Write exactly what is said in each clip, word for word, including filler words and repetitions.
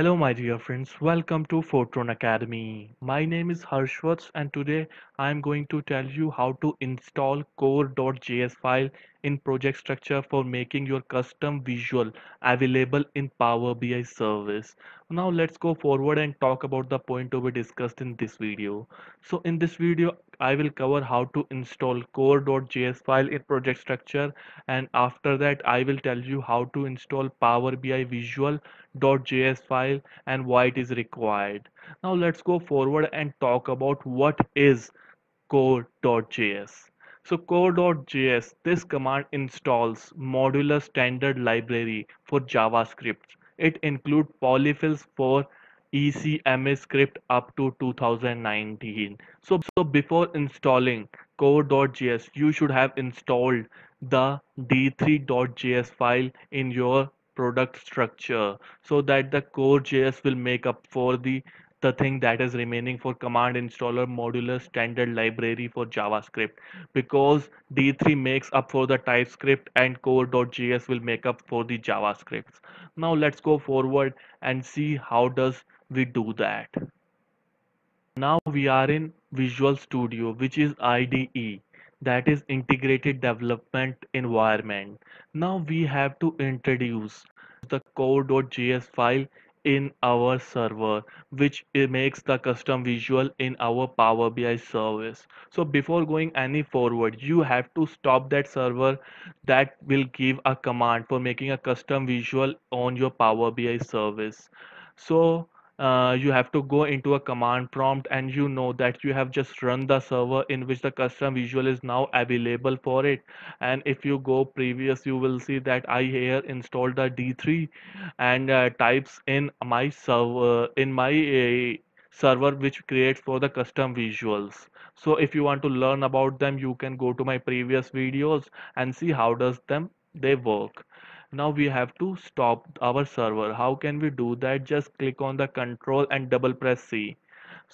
Hello my dear friends, welcome to Foetron Academy. My name is Harshwardhan and today I am going to tell you how to install core.js file in project structure for making your custom visual available in Power B I service. Now let's go forward and talk about the point to be discussed in this video. So in this video I will cover how to install core.js file in project structure, and after that I will tell you how to install Power B I Visual.js file and why it is required. Now let's go forward and talk about what is core.js. So core.js, this command installs modular standard library for JavaScript. It includes polyfills for ECMAScript up to two thousand nineteen. So, so before installing core.js, you should have installed the d three dot j s file in your product structure so that the core.js will make up for the the thing that is remaining for command installer modular standard library for JavaScript, because D three makes up for the TypeScript and core.js will make up for the JavaScript. Now let's go forward and see how does we do that. Now we are in Visual Studio, which is I D E, that is integrated development environment. Now we have to introduce the core.js file in our server, which makes the custom visual in our Power B I service. So before going any forward, you have to stop that server. That will give a command for making a custom visual on your Power B I service. So Uh, you have to go into a command prompt, and you know that you have just run the server in which the custom visual is now available for it. And if you go previous, you will see that I here installed the D three and uh, types in my server in my uh, server which creates for the custom visuals. So if you want to learn about them, you can go to my previous videos and see how does them they work. Now we have to stop our server. How can we do that? Just click on the control and double press C.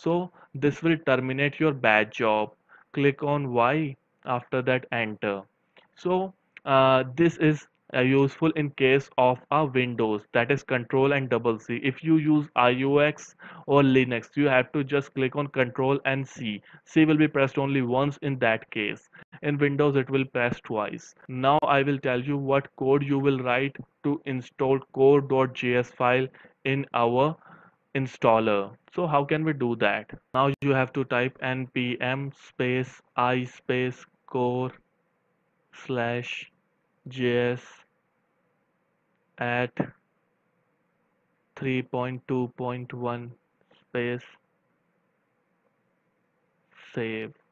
So this will terminate your bad job. Click on Y, after that enter. So uh, this is uh, useful in case of a Windows, that is control and double C. If you use iOS or Linux, you have to just click on control and C. C will be pressed only once in that case. In Windows it will press twice. Now I will tell you what code you will write to install core.js file in our installer. So how can we do that? Now you have to type npm space I space core slash js at three point two point one space save.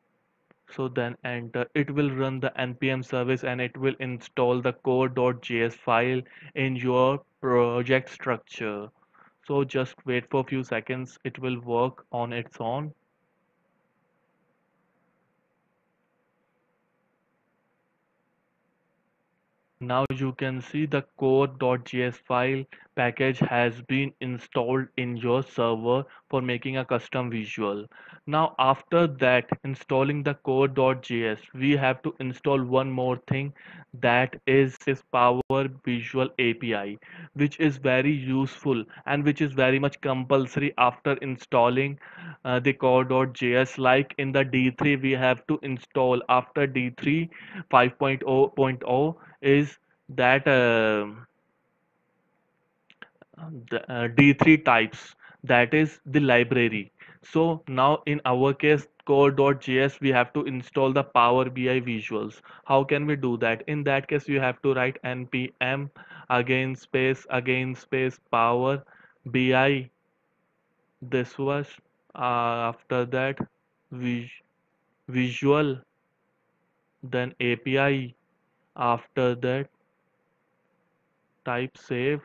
So then enter. It will run the npm service and it will install the core.js file in your project structure. So just wait for a few seconds. It will work on its own. Now you can see the core.js file package has been installed in your server for making a custom visual. Now after that, installing the core.js, we have to install one more thing, that is this Power Visual A P I, which is very useful and which is very much compulsory after installing uh, the core.js. Like in the D three, we have to install after D three five point oh point oh is that uh, the, uh, D three types, that is the library. So now in our case core.js, we have to install the Power B I visuals. How can we do that? In that case, you have to write npm again space again space Power B I, this was uh, after that visual, then A P I, after that type save,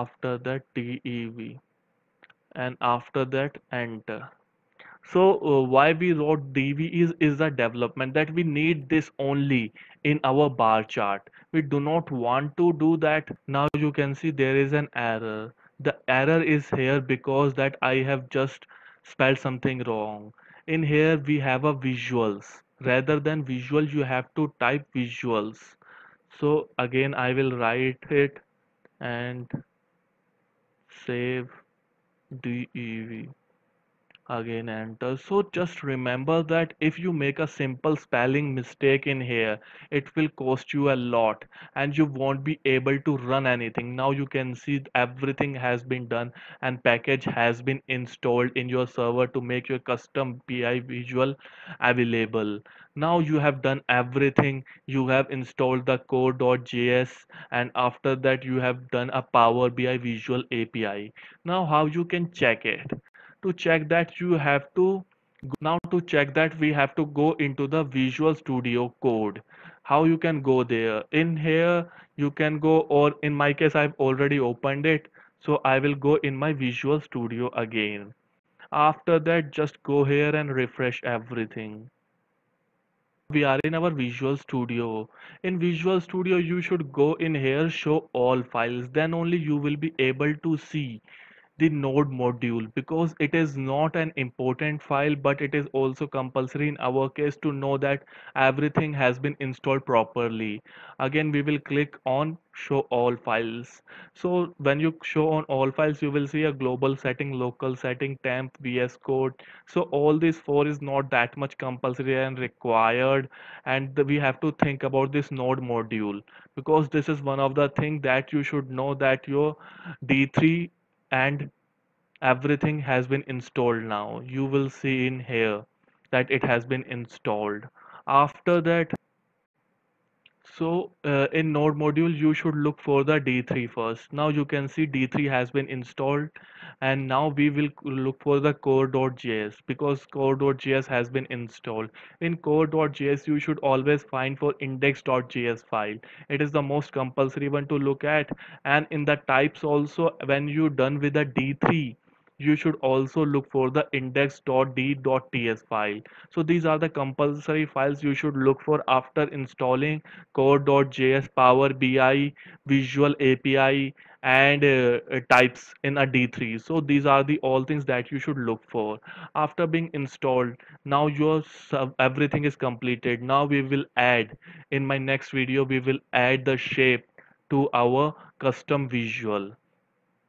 after that dev, and after that enter. So uh, why we wrote dev is is a development, that we need this only in our bar chart. We do not want to do that. Now you can see there is an error. The error is here because that I have just spelled something wrong. In here we have a visuals. Rather than visual, you have to type visuals. So again I will write it and save dev, again enter. So just remember that if you make a simple spelling mistake in here, it will cost you a lot and you won't be able to run anything. Now you can see everything has been done and package has been installed in your server to make your custom P I visual available. Now you have done everything. You have installed the core dot J S and after that you have done a Power B I Visual A P I. Now how you can check it? To check that you have to now to check that we have to go into the Visual Studio Code. How you can go there? In here you can go, or in my case I've already opened it, so I will go in my Visual Studio again. After that just go here and refresh everything. We are in our Visual Studio. In Visual Studio you should go in here, show all files, then only you will be able to see the node module, because it is not an important file, but it is also compulsory in our case to know that everything has been installed properly. Again we will click on show all files. So when you show on all files, you will see a global setting, local setting, temp, V S Code. So all these four is not that much compulsory and required, and we have to think about this node module, because this is one of the things that you should know, that your D three and everything has been installed. Now you will see in here that it has been installed. After that, so uh, in node module you should look for the D three first. Now you can see D three has been installed, and now we will look for the core dot J S, because core dot J S has been installed. In core dot J S you should always find for index dot J S file. It is the most compulsory one to look at. And in the types also, when you done with the D three, you should also look for the index dot D dot T S file. So these are the compulsory files you should look for after installing core dot J S, Power B I, Visual A P I and uh, types in a D three. So these are the all things that you should look for. After being installed, now your sub everything is completed. Now we will add, in my next video we will add the shape to our custom visual.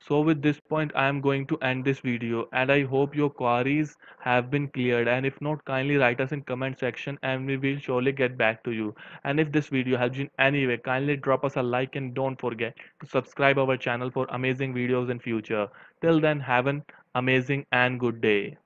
So with this point I am going to end this video, and I hope your queries have been cleared, and if not, kindly write us in comment section and we will surely get back to you. And if this video helps you in any way, kindly drop us a like and don't forget to subscribe our channel for amazing videos in future. Till then, have an amazing and good day.